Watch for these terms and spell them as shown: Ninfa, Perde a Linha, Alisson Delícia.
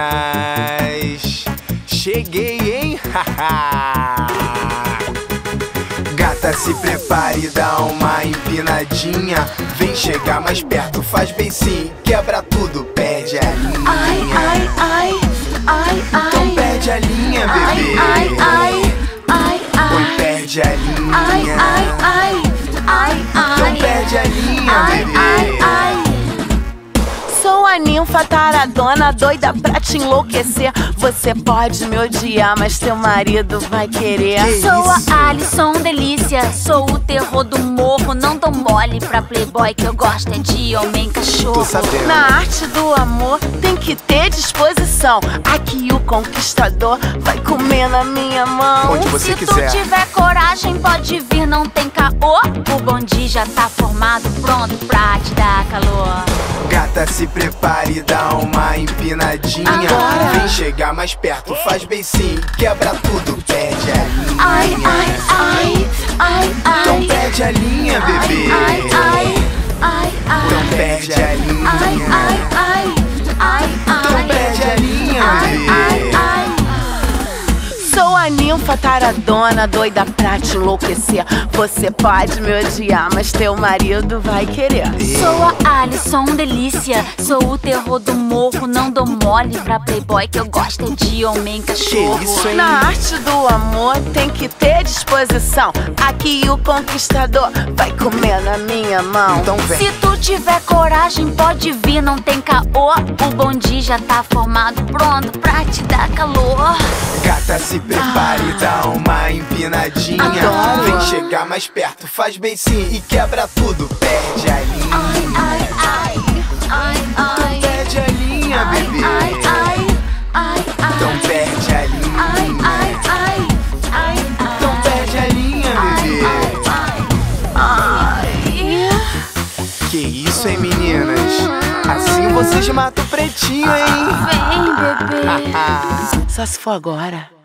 meninas, cheguei, hein? Gata, se prepare, dá uma empinadinha. Vem chegar mais perto, faz bem sim. Quebra tudo, perde a linha. Ai, ai, ai, ai, ai. Então perde a linha, bebê. Ai, ai, ai, ai. Oi, perde a linha. Ai, ai, ai, ai, ai. Então perde a linha, bebê. Ai, ai, ai. Sou a ninfa taradona, doida pra te enlouquecer. Você pode me odiar, mas teu marido vai querer. Sou a Alisson Delícia, sou o terror do morro. Não dou mole pra playboy, que eu gosto é de homem cachorro. Na arte do amor tem que ter disposição. Aqui o conquistador vai comer na minha mão. Onde você quiser. Se tu tiver coragem, pode vir, não tem caô. O bonde já tá formado, pronto pra te dar calor. Gata, se prepare, dá uma empinadinha. Agora. Vem chegar mais perto, faz bem sim. Quebra tudo, perde a linha. Ai, ai, ai, ai, ai. Então perde a linha, bebê. Ai, ai, ai, ai. Então perde a linha. Ai, ai, ai, ai, ai. Então perde a linha, bebê. Sou a ninfa taradona, doida pra te enlouquecer. Você pode me odiar, mas teu marido vai querer. Sou a Alisson Delícia, sou o terror do morro. Não dou mole pra playboy, que eu gosto é de homem cachorro. Na arte do amor tem que ter disposição. Aqui o conquistador vai comer na minha mão. Então vem. Se tu tiver coragem, pode vir, não tem caô. O bonde já tá formado, pronto pra te dar calor. Gata, se prepare, dá uma empinadinha. Adoro. Vem chegar mais perto, faz bem sim e quebra tudo, perde a linha. Ai, ai, ai, ai, ai. Então perde a linha, bebê. Ai, ai, ai, ai. Então perde a linha. Ai, ai, ai, ai, ai. Então perde a linha, bebê. Ai, ai, ai. Que isso, hein, meninas? Assim vocês matam o pretinho, hein? Vem, bebê. Só se for agora.